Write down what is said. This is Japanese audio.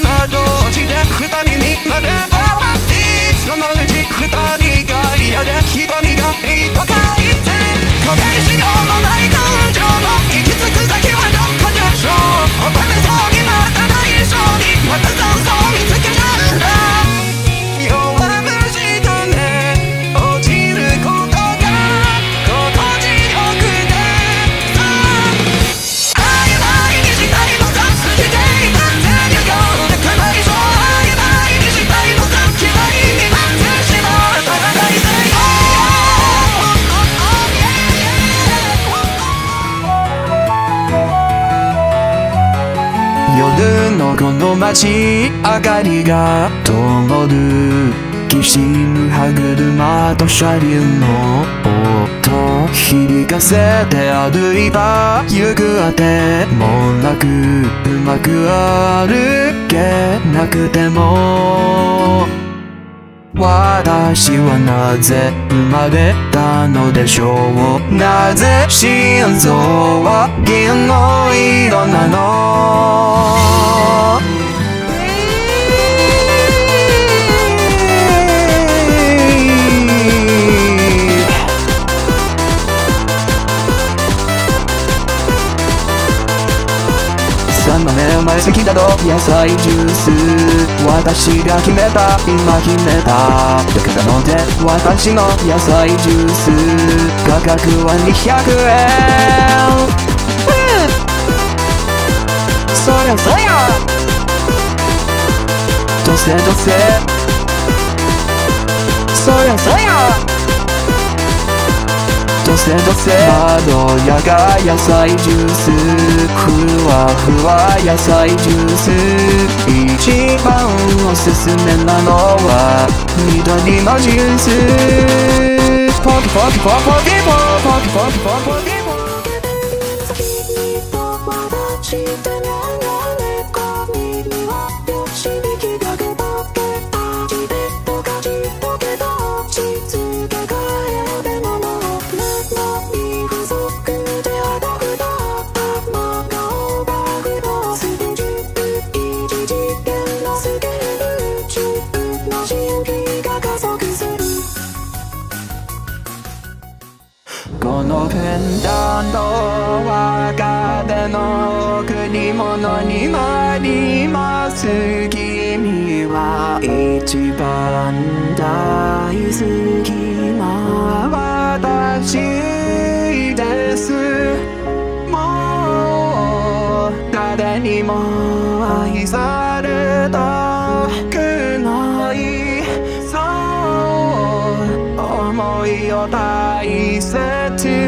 などっちで二人になればいつの間に二人が嫌で一人がいいとか言って固定しようもない感情の行き着く先はどこでしょう。おためそうにまたない以上にまた残像を見つけたんだ。夜のこの街、明かりが灯る。きしむ歯車と車輪の音響かせて歩いた。行くあてもなく、うまく歩けなくても、私はなぜ生まれたのでしょう。なぜ心臓は銀の色なの。3万年前好きだろ野菜ジュース。私が決めた今決めただけなので私の野菜ジュース価格は200円。そりゃそりゃどせどせそりゃそりゃどせどせまろやか野菜ジュース。ふわふわ野菜ジュース。一番おすすめなのは緑のジュース。ポキポキポキポキポキポキポキポキ君は一番大好きな私です。もう誰にも愛されたくない、そう思いを大切に